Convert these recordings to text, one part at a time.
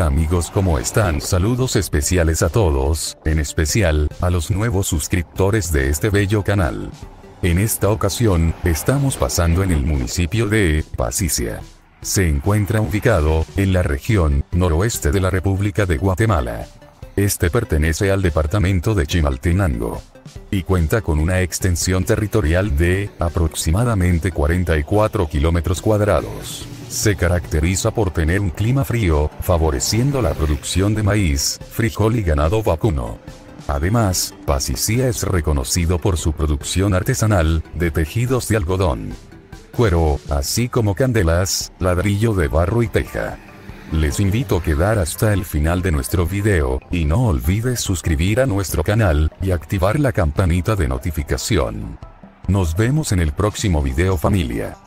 Hola amigos, ¿cómo están? Saludos especiales a todos, en especial, a los nuevos suscriptores de este bello canal. En esta ocasión, estamos pasando en el municipio de Patzicía. Se encuentra ubicado, en la región, noroeste de la República de Guatemala. Este pertenece al departamento de Chimaltenango. Y cuenta con una extensión territorial de, aproximadamente 44 kilómetros cuadrados. Se caracteriza por tener un clima frío, favoreciendo la producción de maíz, frijol y ganado vacuno. Además, Patzicía es reconocido por su producción artesanal, de tejidos de algodón, cuero, así como candelas, ladrillo de barro y teja. Les invito a quedar hasta el final de nuestro video, y no olvides suscribir a nuestro canal, y activar la campanita de notificación. Nos vemos en el próximo video, familia.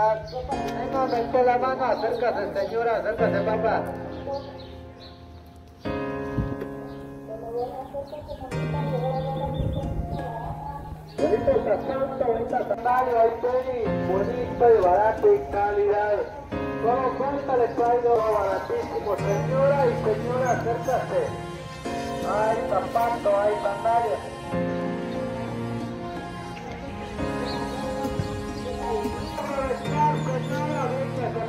seguridad. Ahí no me esté la mano, acércase señora, acércase papá. Ahorita está santo, ahorita está malo, ahí tiene bonito y barato y calidad. Todo cuenta le traigo baratísimo, señora y señora, acércase. Ay, zapato, ay, sandalias. Señora, véngase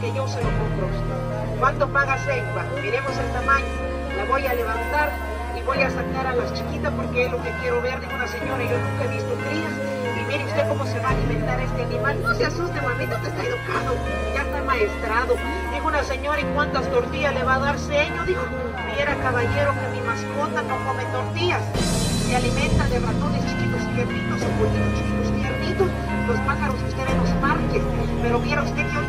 que yo se lo compro. ¿Cuánto paga Segba? Miremos el tamaño. La voy a levantar y voy a sacar a las chiquitas porque es lo que quiero ver de una señora. Yo nunca he visto crías. Y mire usted cómo se va a alimentar este animal. No se asuste, mamita, te está educado. Ya está maestrado. Dijo una señora, ¿y cuántas tortillas le va a dar Seño? Dijo, mira caballero, que mi mascota no come tortillas. Se alimenta de ratones chiquitos tiernitos o pollitos chiquitos tiernitos, los pájaros que usted ve en los parques. Pero viera usted que hoy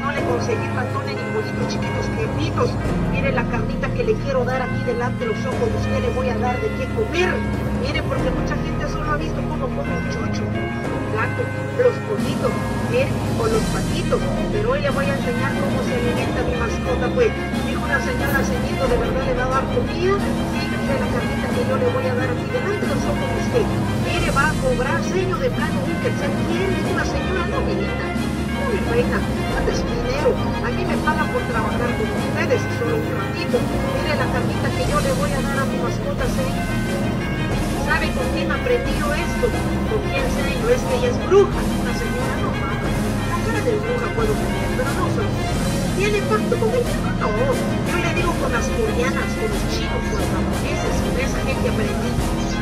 no le conseguí ratones ni pollitos chiquitos tiernitos. Mire la carnita que le quiero dar aquí delante de los ojos de usted, le voy a dar de qué comer. Mire, porque mucha gente solo ha visto cómo come un chucho, un gato, los pollitos, ¿eh? O los patitos. Pero hoy le voy a enseñar cómo se alimenta mi mascota, pues. Dijo una señora, Señito, ¿de verdad le va a dar comida? Fíjese la carnita que yo le voy a dar aquí delante de los ojos de usted. Mire, va a cobrar Seño de plano un quetzal. ¿Quién es una señora nominita? No, mi reina, antes dinero. A mí me pagan por trabajar con ustedes, solo un ratito. Mire la carnita que yo le voy a dar a mi mascota, Seño. ¿Sabe con quién aprendí yo esto? ¿Con quién sé yo? Es que ella es bruja. La señora no mata. La cara de bruja puedo tener, pero no soy bruja. ¿Tiene pacto con ella? No. Yo le digo con las coreanas, con los chinos, con los japoneses, con esa gente aprendí.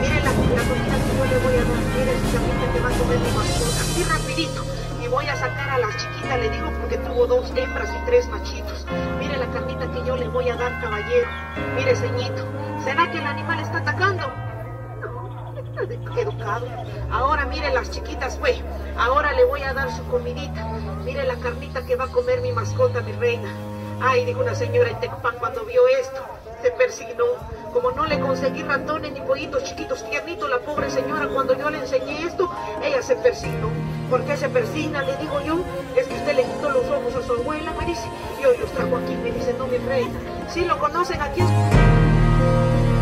Miren la comida que yo le voy a dar. Miren esa gente que va a comer mi mascota. Así rapidito. Y voy a sacar a las chiquitas, le digo, porque tuvo 2 hembras y 3 machitos. Mire la carnita que yo le voy a dar, caballero. Mire, Señito. ¿Será que el animal está atacando? Educado. Ahora mire las chiquitas, güey. Ahora le voy a dar su comidita. Mire la carnita que va a comer mi mascota, mi reina. Ay, dijo una señora en Tecpán cuando vio esto. Se persignó. Como no le conseguí ratones ni pollitos chiquitos tiernitos, la pobre señora cuando yo le enseñé esto, ella se persignó. ¿Por qué se persigna? Le digo yo. Es que usted le quitó los ojos a su abuela, me dice. Y hoy los trajo aquí, me dice, no, mi reina. Si lo conocen, aquí es...